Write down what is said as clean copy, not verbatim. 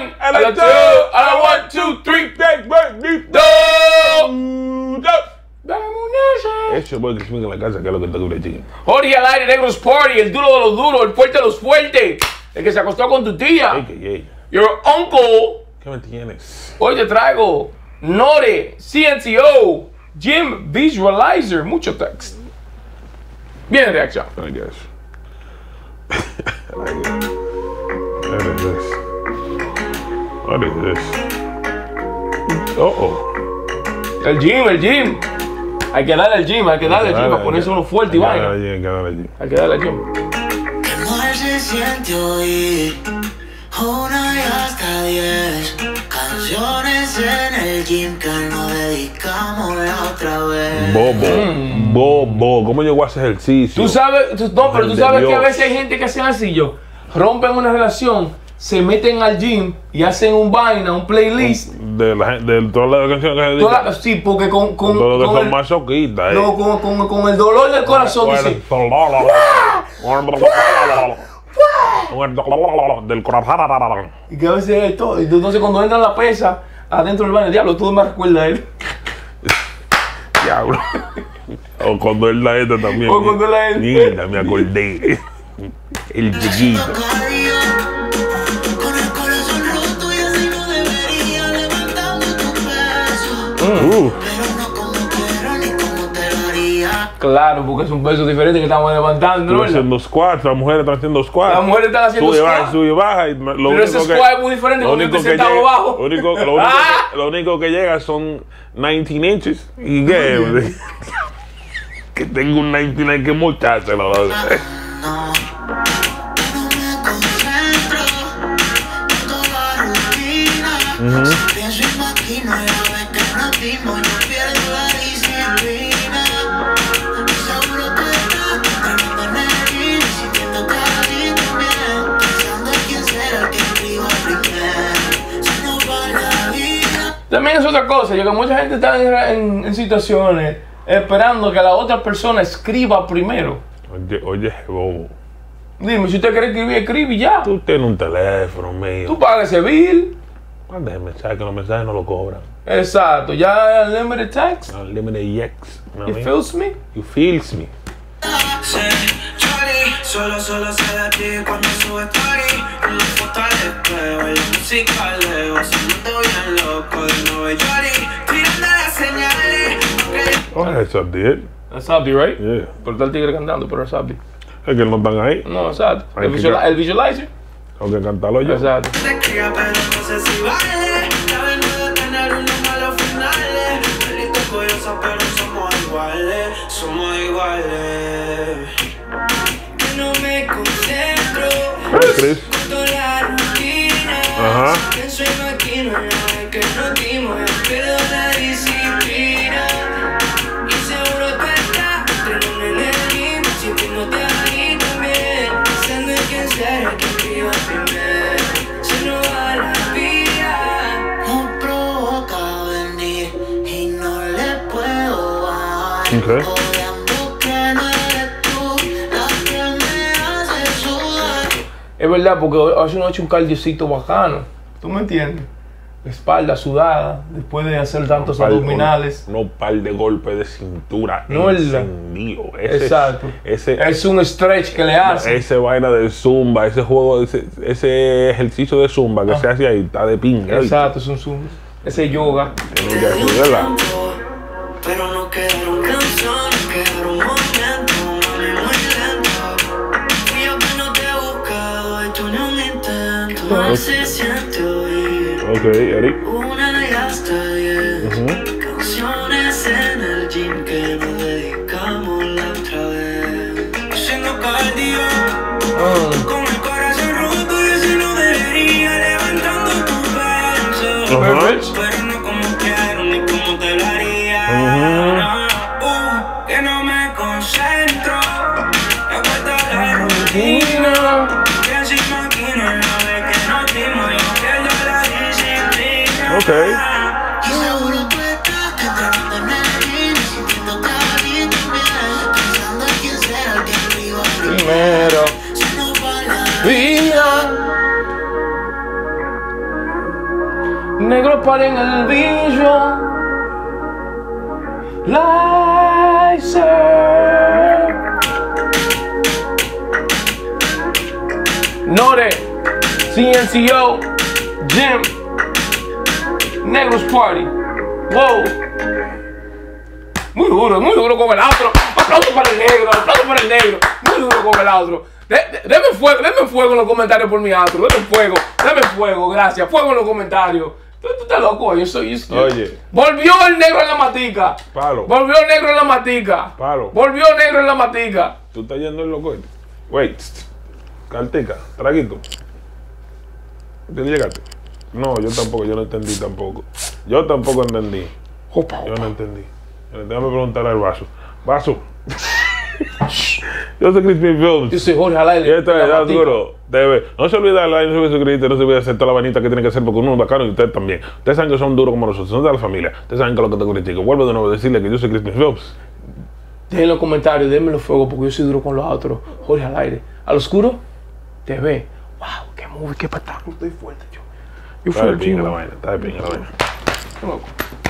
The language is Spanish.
1, a la 2, a la 1, 2, 3, Eso por el Crispín en la casa, que es lo que está dura, chica. Jorge Alaire, Negros Party, el duro de los duros, el fuerte de los fuertes, el que se acostó con tu tía. Your uncle. ¿Qué me tienes? Hoy te traigo Nore, CNCO, Jim Visualizer, mucho text. Viene reacción. I guess. What is this? What is this? El gym. Hay que darle al gym, hay que darle al gym para ponerse uno fuerte y vaina. Hay que darle al gym. Amor se siente oír 1 y hasta 10 canciones en el gym que nos dedicamos la otra vez. Bobo, ¿cómo llegó a hacer ejercicio? Tú sabes, no, pero tú sabes que a veces hay gente que hacen así, rompen una relación, se meten al gym y hacen un vaina, un playlist. De todas las canciones que se sí, porque con el dolor del corazón dice. Del corazón. Y que a veces esto. Entonces cuando entran la pesa, adentro del baño, diablo, todo me recuerda a él. Diablo. O cuando él la esta también. O cuando él la esta. Mira, me acordé. El chiquito. Claro, porque es un peso diferente que estamos levantando. Estamos haciendo squats, las mujeres están haciendo squats. Las mujeres están haciendo squats. Sube y baja. Pero ese squat es muy diferente cuando uno está sentado abajo. Lo único que llega son 19 inches. ¿Y qué? Que tengo un 99 que muchacha, la verdad. También es otra cosa, yo que mucha gente está en situaciones esperando que la otra persona escriba primero. Oye, bobo. Dime, si usted quiere escribir, escribe ya. Tú tienes un teléfono mío. Tú pagas ese bill. Mándame mensaje, que los mensajes no lo cobran. Exacto, ya unlimited text. Unlimited yex. You feels me? You feels me. Solo se da ti cuando sube story. En las fotos al espejo, en la música leo. Haciendo bien loco de nuevo Yori. Tirando las señales. Oh, that's Abdi, ¿eh? That's Abdi, right? Yeah. Pero está el tigre cantando, pero es Abdi. Es que no están ahí. No, exacto. El visualizer. Tengo que cantarlo yo. Exacto. Chris. Ajá. Okay. Es verdad, porque hace una noche un cardiocito bacano. ¿Tú me entiendes? Espalda sudada, después de hacer tantos abdominales. No par de golpes de cintura. No es la. Exacto. Es un stretch que le hace. Ese vaina de zumba, ese juego, ese ejercicio de zumba que se hace ahí, está de pinga. Exacto, es un zumba. Ese yoga. Pero no quedaron canciones, quedaron momentos, muy lento. Y yo que no te he buscado, hecho ni un intento. No se siente oír. Ok, Eric. 1 y hasta 10. Canciones en el gym que nos dedicamos la otra vez. Haciendo cardio, con el corazón roto y así no debería. Levantando tu peso. Pero no como quiero ni como te lo haría. Que no me concentro, me acuerdo la rutina. Que sin máquina la vez que no dimos, yo pierdo la disciplina. Okay. Y seguro tú estás cantando en el gym, sintiendo cariño bien, pensando en quién será el que escriba primero. Si no va la vida. Negro para en el villa. Lizer. Nore. CNCO. Jim. Negros Party. Wow. Muy duro con el outro. Aplauso para el negro, aplauso para el negro. Muy duro con el outro. Deme fuego en los comentarios por mi outro. Deme fuego, gracias. Fuego en los comentarios. Tú estás loco, yo soy esto. Oye. Volvió el negro en la matica. Palo. Volvió el negro en la matica. Palo. Volvió el negro en la matica. Tú estás yendo el loco. Wait. Cartica, traguito. ¿Te llegaste? No, yo tampoco, yo no entendí tampoco. Yo tampoco entendí. Opa, opa. Yo no entendí. Déjame preguntar al vaso. Vaso. Yo soy Crispín Films. Yo soy Jorge Alaire. Y esto es A LO OSCURO TV. No se olvide de like, no se olvide de suscribirte, no se olvide de hacer toda la vainita que tiene que hacer porque uno es bacano y ustedes también. Ustedes saben que son duros como nosotros, son de la familia. Ustedes saben que lo que te critico. Vuelvo de nuevo a decirle que yo soy Crispín Films. Dejen los comentarios, denme los fuegos porque yo soy duro con los otros. Jorge Alaire. A lo oscuro TV. Wow, qué movie, qué patada. Estoy fuerte yo. Yo fui el pinga la vaina. Está de pinga la vaina. Qué loco.